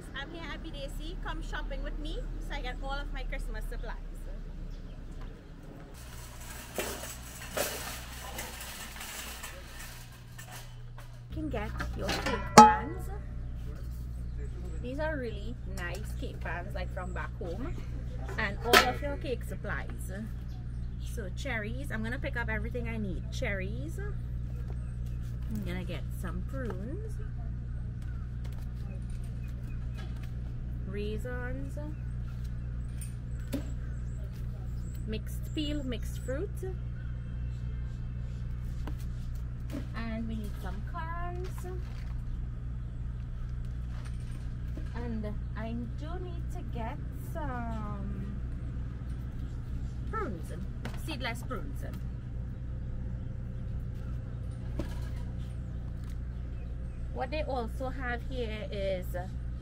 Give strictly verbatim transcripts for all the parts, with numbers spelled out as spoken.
guys, I'm here at Happy Daisy. Come shopping with me so I get all of my Christmas supplies. You can get your cake pans. These are really nice cake pans, like from back home, and all of your cake supplies. So cherries, I'm gonna pick up everything I need. Cherries, I'm gonna get some prunes, raisins, mixed peel, mixed fruit, and we need some currants. And I do need to get some prunes, seedless prunes. What they also have here is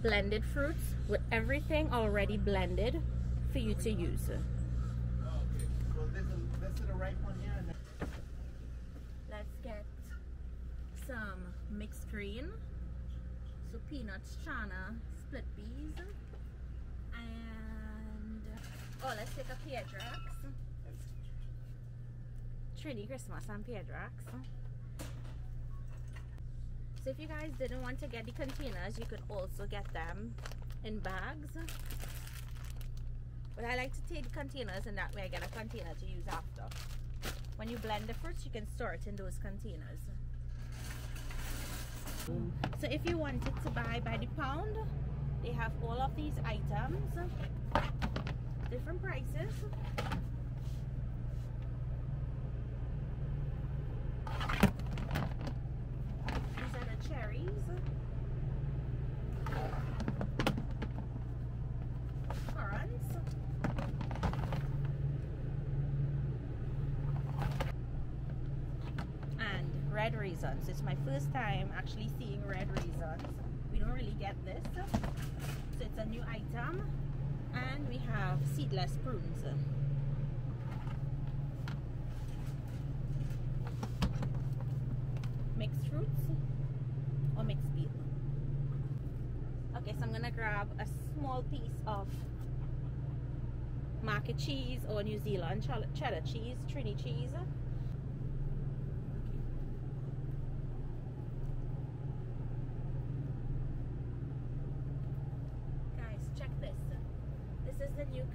blended fruits with everything already blended for you to use. Let's get some mixed green, so peanuts, chana, split peas, and oh, let's take a Piedrax. Trinity Christmas and Piedrax. So if you guys didn't want to get the containers, you could also get them in bags. But I like to take the containers, and that way I get a container to use after. When you blend the fruits, you can store it in those containers. So if you wanted to buy by the pound, they have all of these items, different prices. Raisins. It's my first time actually seeing red raisins. We don't really get this, so it's a new item. And we have seedless prunes. Mixed fruits or mixed peel. Okay, so I'm gonna grab a small piece of market cheese or New Zealand cheddar cheese, Trini cheese.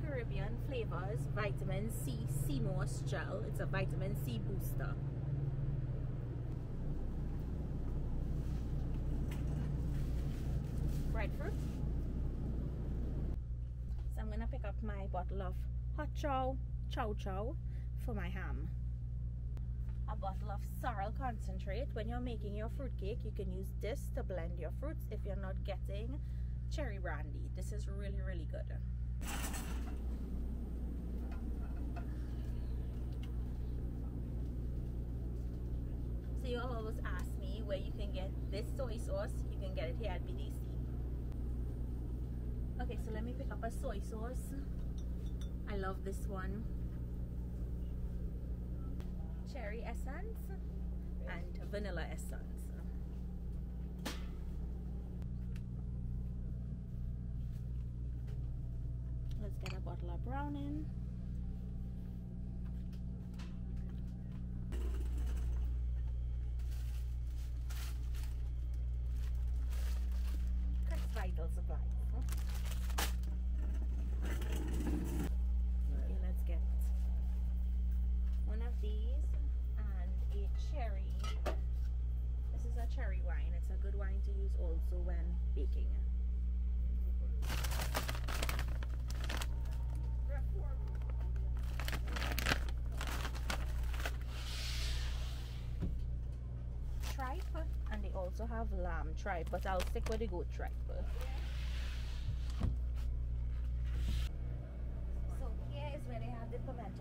Caribbean Flavours Vitamin C Sea Moss Gel. It's a vitamin C booster. Breadfruit. So I'm gonna pick up my bottle of Hot Chow Chow Chow for my ham. A bottle of Sorrel Concentrate. When you're making your fruit cake, you can use this to blend your fruits if you're not getting cherry brandy. This is really, really good. So you all always ask me where you can get this soy sauce. You can get it here at B D C. Okay, so let me pick up a soy sauce. I love this one. Cherry essence and vanilla essence. Let's get a bottle of browning. Supply. Okay, let's get one of these and a cherry. This is a cherry wine. It's a good wine to use also when baking. Tripe, and they also have lamb tripe, but I'll stick with the goat tripe.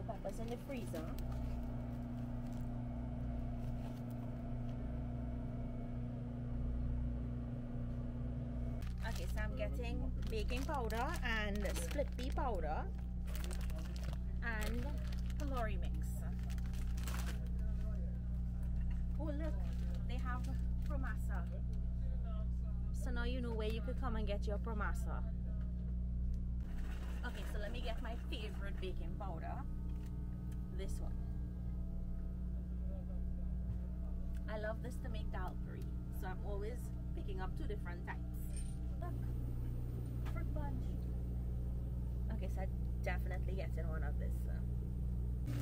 Peppers in the freezer. Okay, so I'm getting baking powder and split pea powder and Lori mix. Oh look, they have promasa. So now you know where you could come and get your promasa. Okay, so let me get my favorite baking powder. This one. I love this to make dalgari. So I'm always picking up two different types. Look, fruit punch. Okay, so I definitely getting one of this. So. Now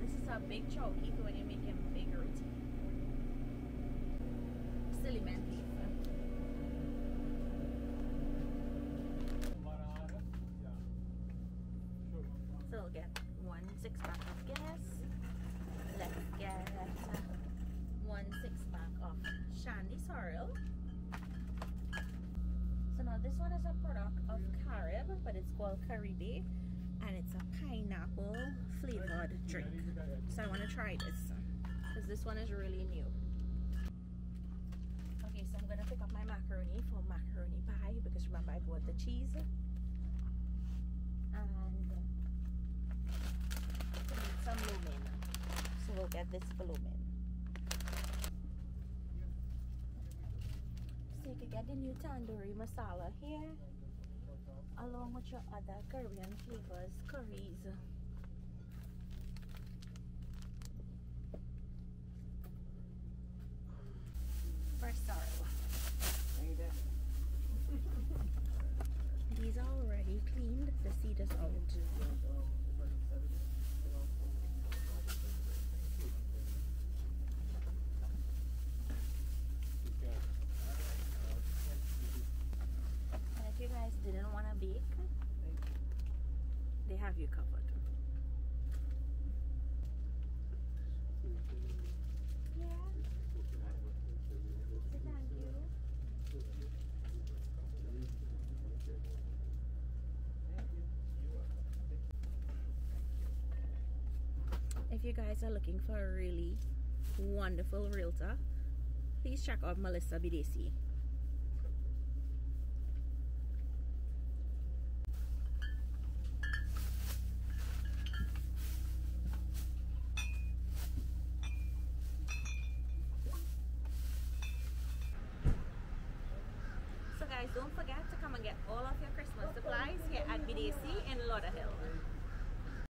this is a big choke, even when you make him bigger. Silly man. So we'll get one six pack of Guinness. Let's get one six pack of Shandy Sorrel. So now this one is a product of Carib, but it's called Curry Bee, and it's a pineapple flavored drink. So I want to try this because this one is really new. Okay, so I'm gonna pick up my macaroni for macaroni pie because remember I bought the cheese. And some lumen, so we'll get this for lumen. So you can get the new tandoori masala here, along with your other Caribbean flavors, curries. First sorrel. These are already cleaned. The seed is out. Didn't want to bake, they have you covered. Yeah. So thank you. If you guys are looking for a really wonderful realtor, please check out Melissa Bedessee. Don't forget to come and get all of your Christmas supplies here at B D C in Lauderhill.